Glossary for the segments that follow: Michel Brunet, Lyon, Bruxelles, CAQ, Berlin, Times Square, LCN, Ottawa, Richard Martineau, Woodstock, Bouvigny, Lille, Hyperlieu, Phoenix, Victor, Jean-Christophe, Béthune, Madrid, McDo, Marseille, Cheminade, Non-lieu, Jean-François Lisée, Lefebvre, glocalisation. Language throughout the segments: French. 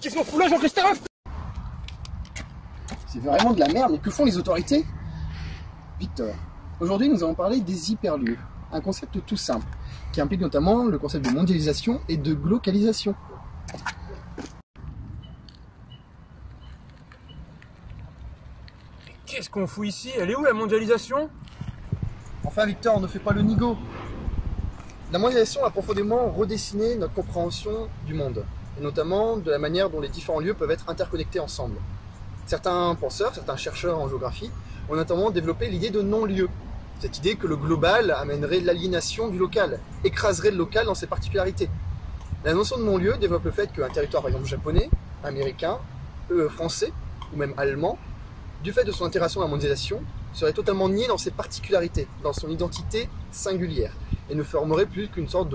Qu'est-ce qu'on fout là, Jean-Christophe? C'est vraiment de la merde, mais que font les autorités? Victor, aujourd'hui nous allons parler des hyperlieux, un concept tout simple, qui implique notamment le concept de mondialisation et de glocalisation. Qu'est-ce qu'on fout ici? Elle est où la mondialisation? Enfin Victor, ne fais pas le nigo. La mondialisation a profondément redessiné notre compréhension du monde, et notamment de la manière dont les différents lieux peuvent être interconnectés ensemble. Certains penseurs, certains chercheurs en géographie ont notamment développé l'idée de non-lieu, cette idée que le global amènerait l'aliénation du local, écraserait le local dans ses particularités. La notion de non-lieu développe le fait qu'un territoire, par exemple japonais, américain, français ou même allemand, du fait de son intégration à la mondialisation, serait totalement nié dans ses particularités, dans son identité singulière, et ne formerait plus qu'une sorte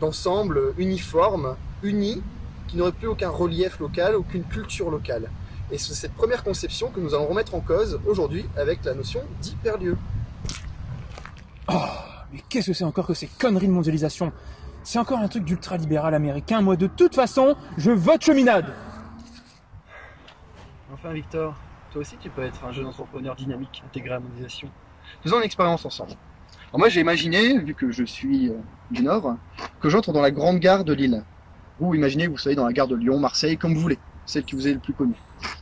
d'ensemble uniforme, uni, qui n'aurait plus aucun relief local, aucune culture locale. Et c'est cette première conception que nous allons remettre en cause aujourd'hui avec la notion d'hyperlieu. Oh, mais qu'est-ce que c'est encore que ces conneries de mondialisation? C'est encore un truc d'ultralibéral américain, moi de toute façon, je vote cheminade. Enfin Victor, toi aussi tu peux être un jeune entrepreneur dynamique, intégré à la mondialisation. Faisons une expérience ensemble. Alors moi j'ai imaginé, vu que je suis du Nord, que j'entre dans la grande gare de Lille. Ou imaginez, vous savez, dans la gare de Lyon, Marseille, comme vous voulez, celle qui vous est le plus connue.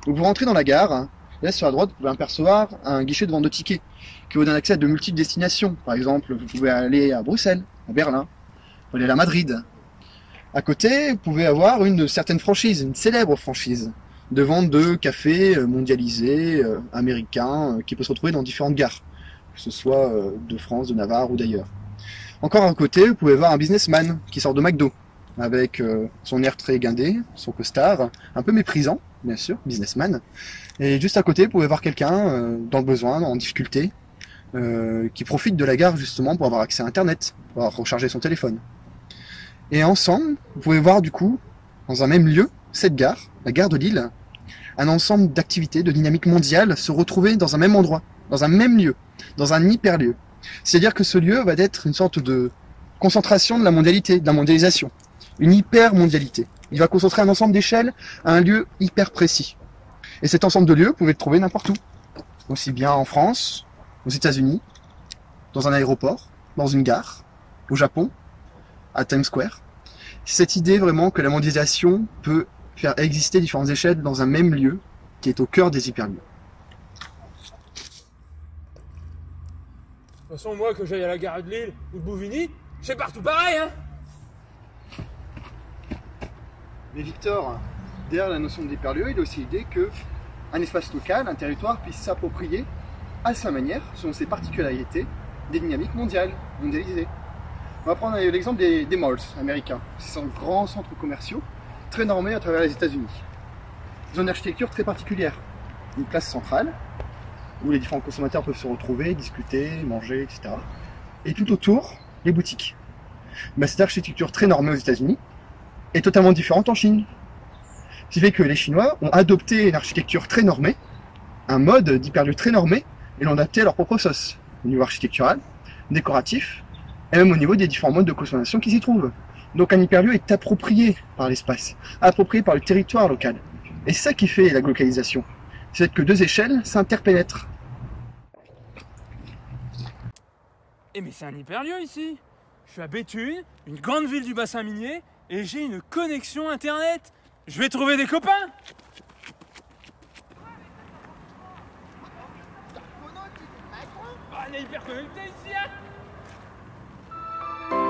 Donc vous rentrez dans la gare, et là sur la droite vous pouvez apercevoir un guichet de vente de tickets qui vous donne accès à de multiples destinations. Par exemple, vous pouvez aller à Bruxelles, à Berlin, vous pouvez aller à Madrid. À côté, vous pouvez avoir une certaine franchise, une célèbre franchise de vente de cafés mondialisés, américains, qui peut se retrouver dans différentes gares, que ce soit de France, de Navarre ou d'ailleurs. Encore à côté, vous pouvez voir un businessman qui sort de McDo, avec son air très guindé, son costard, un peu méprisant, bien sûr, businessman. Et juste à côté, vous pouvez voir quelqu'un dans le besoin, en difficulté, qui profite de la gare justement pour avoir accès à Internet, pour avoir rechargé son téléphone. Et ensemble, vous pouvez voir du coup, dans un même lieu, cette gare, la gare de Lille, un ensemble d'activités, de dynamique mondiale se retrouver dans un même endroit, dans un même lieu, dans un hyperlieu. C'est-à-dire que ce lieu va être une sorte de concentration de la mondialité, de la mondialisation. Une hyper-mondialité. Il va concentrer un ensemble d'échelles à un lieu hyper précis. Et cet ensemble de lieux, vous pouvez le trouver n'importe où. Aussi bien en France, aux États-Unis, dans un aéroport, dans une gare, au Japon, à Times Square. Cette idée vraiment que la mondialisation peut faire exister différentes échelles dans un même lieu qui est au cœur des hyperlieux. De toute façon, moi, que j'aille à la gare de Lille ou de Bouvigny, c'est partout pareil, hein. Mais Victor, derrière la notion d'hyperlieu, il y a aussi l'idée qu'un espace local, un territoire, puisse s'approprier à sa manière, selon ses particularités, des dynamiques mondiales, mondialisées. On va prendre l'exemple des malls américains. Ce sont de grands centres commerciaux, très normés à travers les États-Unis. Ils ont une architecture très particulière, une place centrale, où les différents consommateurs peuvent se retrouver, discuter, manger, etc. Et tout autour, les boutiques. Mais cette architecture très normée aux États-Unis est totalement différente en Chine. Ce qui fait que les Chinois ont adopté une architecture très normée, un mode d'hyperlieu très normé, et l'ont adapté à leur propre sauce, au niveau architectural, décoratif, et même au niveau des différents modes de consommation qui s'y trouvent. Donc un hyperlieu est approprié par l'espace, approprié par le territoire local. Et c'est ça qui fait la glocalisation. C'est que deux échelles s'interpénètrent. Eh mais c'est un hyperlieu ici. Je suis à Béthune, une grande ville du bassin minier, et j'ai une connexion internet. Je vais trouver des copains. On est hyper connectés ici, hein.